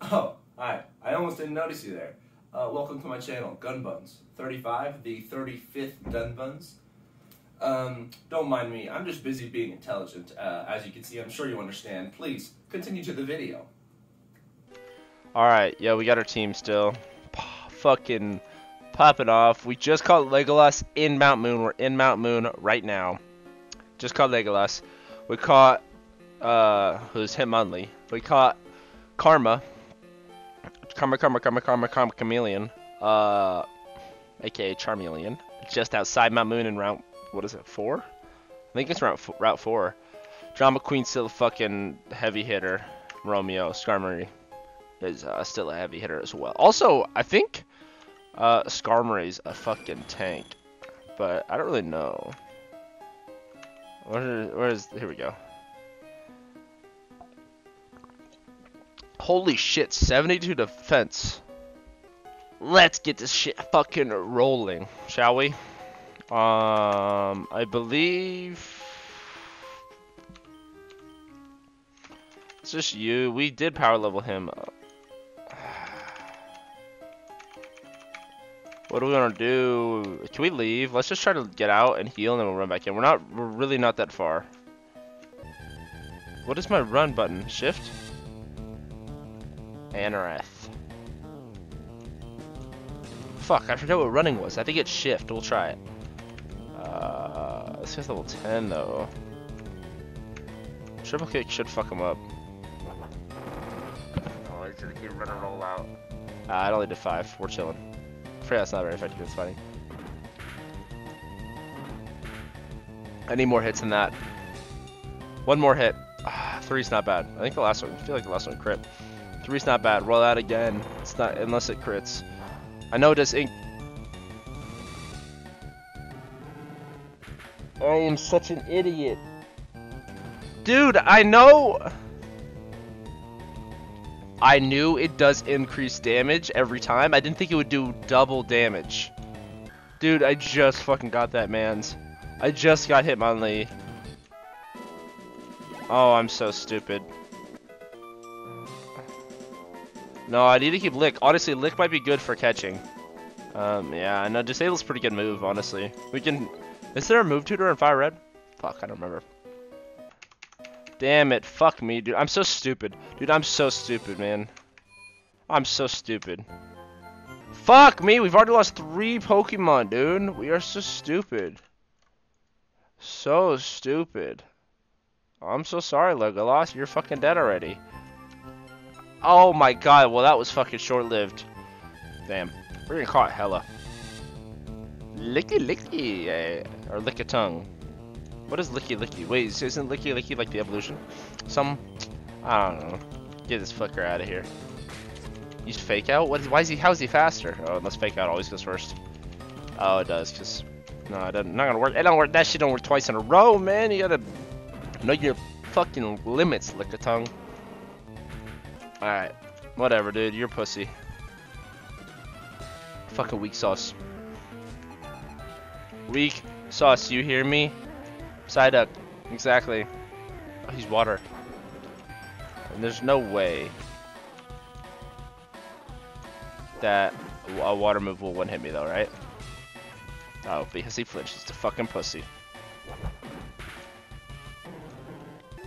Oh, hi. I almost didn't notice you there. Welcome to my channel, Gun Buns. 35, the 35th Gun Buns. Don't mind me. I'm just busy being intelligent. As you can see, I'm sure you understand. Please, continue to the video. Alright, yeah, we got our team still. Fucking popping off. We just caught Legolas in Mount Moon. We're in Mount Moon right now. Just caught Legolas. We caught, who's Hitmonlee. We caught Karma. Karma Chameleon. AKA Charmeleon. Just outside Mount Moon in Route, what is it, 4? I think it's Route 4. Drama Queen's still a fucking heavy hitter. Romeo, Skarmory is still a heavy hitter as well. Also, I think Skarmory's a fucking tank. But I don't really know. Here we go. Holy shit, 72 defense. Let's get this shit fucking rolling, shall we? I believe it's just you. We did power level him up. What do we want to do? Can we leave? Let's just try to get out and heal, and then we'll run back in. We're really not that far. What is my run button? Shift? Anareth. Fuck, I forgot what running was. I think it's shift. We'll try it. This guy's level 10, though. Triple kick should fuck him up. Oh, he's gonna keep running all out. I only did 5. We're chilling. That's not very effective. It's funny. I need more hits than that. One more hit. 3's not bad. I think the last one. I feel like the last one crit. 3's not bad. Roll out again. It's not unless it crits. I know it does ink. I am such an idiot, dude. I know. I knew it does increase damage every time. I didn't think it would do double damage. Dude, I just fucking got that, mans. I just got Hitmonlee. Oh, I'm so stupid. No, I need to keep Lick. Honestly, Lick might be good for catching. Yeah, I know. Disable's a pretty good move, honestly. We can... Is there a move tutor in Fire Red? Fuck, I don't remember. Damn it, fuck me, dude. I'm so stupid. Dude, I'm so stupid, man. I'm so stupid. Fuck me, we've already lost 3 Pokemon, dude. We are so stupid. So stupid. I'm so sorry, Legolas. You're fucking dead already. Oh my god, well, that was fucking short-lived. Damn. We're gonna call it hella. Lickilicky, or Lickitung. What is Lickilicky? Wait, isn't Lickilicky like the evolution? I don't know. Get this fucker out of here. Use fake out? How is he faster? Oh, unless fake out always goes first. Oh, it does, cause no, it doesn't. Not gonna work. It don't work. That shit don't work twice in a row, man. You gotta know your fucking limits, Lickitung. All right, whatever, dude. You're pussy. Fucking weak sauce. Weak sauce. You hear me? Psyduck, exactly. Oh, he's water. And there's no way that a water move will one hit me, though, right? Oh, because he flinches. It's a fucking pussy.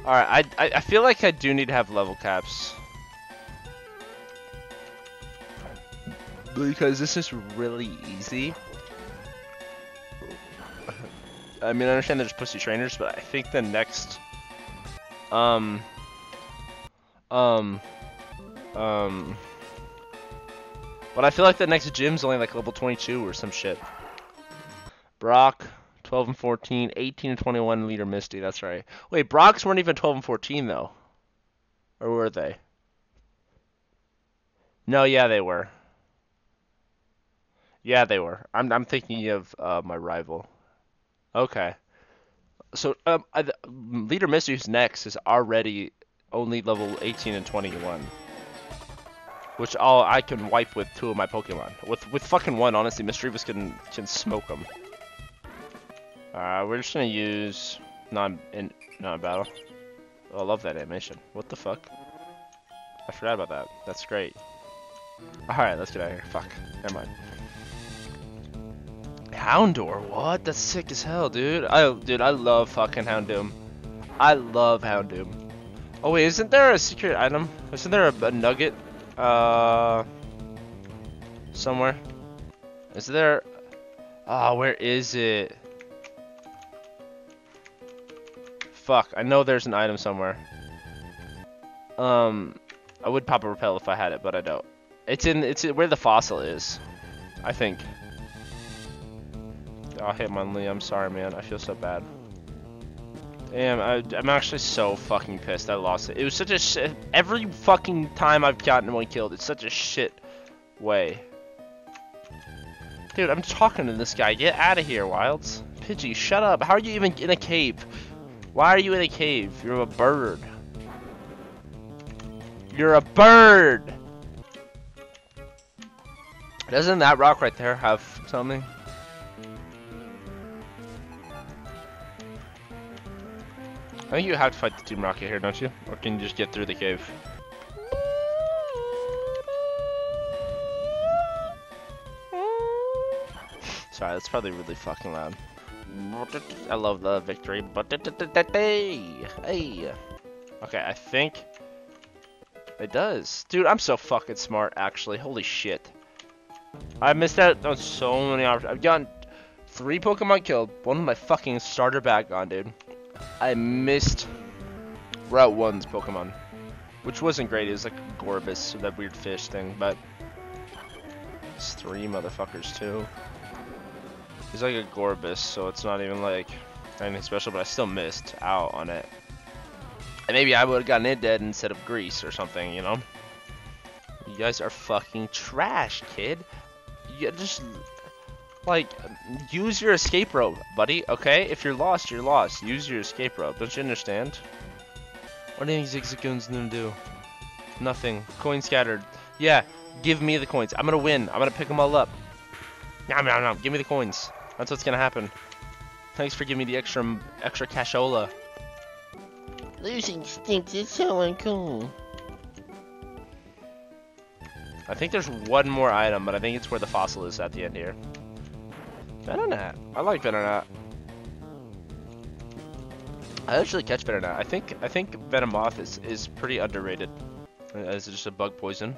All right, I feel like I do need to have level caps because this is really easy. I mean, I understand there's pussy trainers, but I think the next, but I feel like the next gym's only like level 22 or some shit. Brock, 12 and 14, 18 and 21 leader Misty, that's right. Wait, Brock's weren't even 12 and 14 though. Or were they? No, yeah, they were. Yeah, they were. I'm thinking of, my rival. Okay, so leader Misty, who's next, is already only level 18 and 21, which all I can wipe with 2 of my Pokemon. With fucking 1, honestly, Mischievous can smoke them. We're just gonna use non battle. Oh, I love that animation. What the fuck? I forgot about that. That's great. Alright, let's get out of here. Fuck. Never mind. Houndor, what? That's sick as hell, dude. I love fucking Houndoom. I love Houndoom. Oh wait, isn't there a secret item? Isn't there a nugget? Somewhere? Is there... Ah, where is it? Fuck, I know there's an item somewhere. I would pop a repel if I had it, but I don't. It's where the fossil is, I think. Oh, Hitmonlee, I'm sorry, man. I feel so bad. Damn, I'm actually so fucking pissed I lost it. It was such a shit. Every fucking time I've gotten one killed, it's such a shit way. Dude, I'm talking to this guy. Get out of here, Wilds. Pidgey, shut up. How are you even in a cave? Why are you in a cave? You're a bird. You're a bird! Doesn't that rock right there have something? I think you have to fight the Team Rocket here, don't you? Or can you just get through the cave? Sorry, that's probably really fucking loud. I love the victory, but hey. Okay, I think it does. Dude, I'm so fucking smart, actually. Holy shit. I missed out on so many opportunities. I've gotten 3 Pokemon killed, one with my fucking starter bag gone, dude. I missed Route 1's Pokemon, which wasn't great. It was like Gorbis, that weird fish thing, but it's 3 motherfuckers too. He's like a Gorbis, so it's not even like anything special, but I still missed out on it. And maybe I would have gotten it dead instead of Grease or something, you know? You guys are fucking trash, kid. You just... like, use your escape rope, buddy, okay? If you're lost, you're lost. Use your escape rope. Don't you understand? What do you think Zigzagoon's gonna do? Nothing. Coin scattered. Yeah, give me the coins. I'm gonna win. I'm gonna pick them all up. Nom, nom, nom. Give me the coins. That's what's gonna happen. Thanks for giving me the extra cashola. Losing stinks. It's so uncool. I think there's one more item, but I think it's where the fossil is at the end here. Venonat. I like Venonat. I actually catch Venonat. I think Venomoth is pretty underrated. Is it just a bug poison?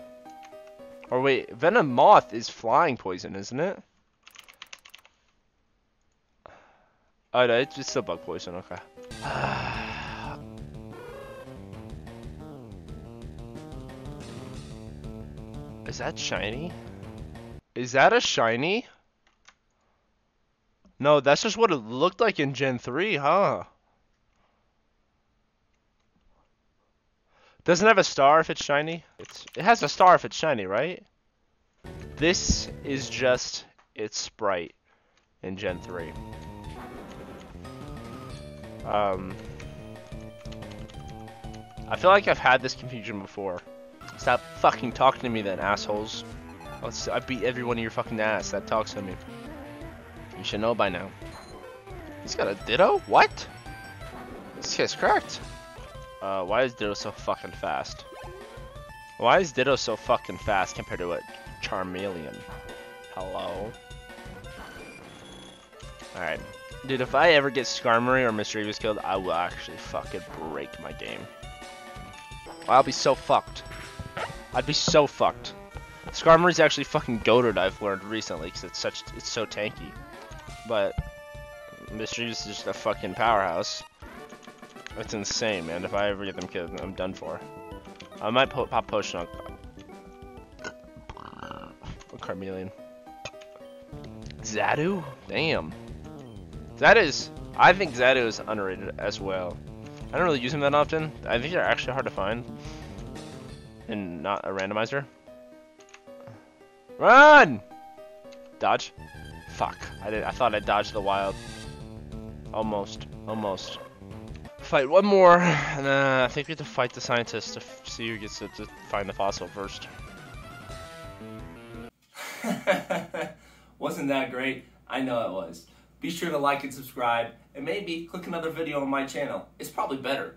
Or wait, Venomoth is flying poison, isn't it? Oh no, it's still bug poison, okay. Is that shiny? Is that a shiny? No, that's just what it looked like in Gen 3, huh? Doesn't it have a star if it's shiny? It has a star if it's shiny, right? This is just its sprite in Gen 3. I feel like I've had this confusion before. Stop fucking talking to me then, assholes. I beat every one of your fucking ass that talks to me. You should know by now. He's got a Ditto? What? This guy's cracked. Why is Ditto so fucking fast? Why is Ditto so fucking fast compared to a Charmeleon? Hello? Alright. Dude, if I ever get Skarmory or Misty killed, I will actually fucking break my game. I'll be so fucked. I'd be so fucked. Skarmory's actually fucking goated, I've learned recently, because it's so tanky. But Misty is just a fucking powerhouse. It's insane, man. If I ever get them killed, I'm done for. I might pop potion on Charmeleon. Xadu? Damn. I think Xadu is underrated as well. I don't really use them that often. I think they're actually hard to find. And not a randomizer. Run! Dodge? Fuck. I thought I dodged the wild. Almost. Fight one more, and I think we have to fight the scientist to see who gets to find the fossil first. Wasn't that great? I know it was. Be sure to like and subscribe, and maybe click another video on my channel. It's probably better.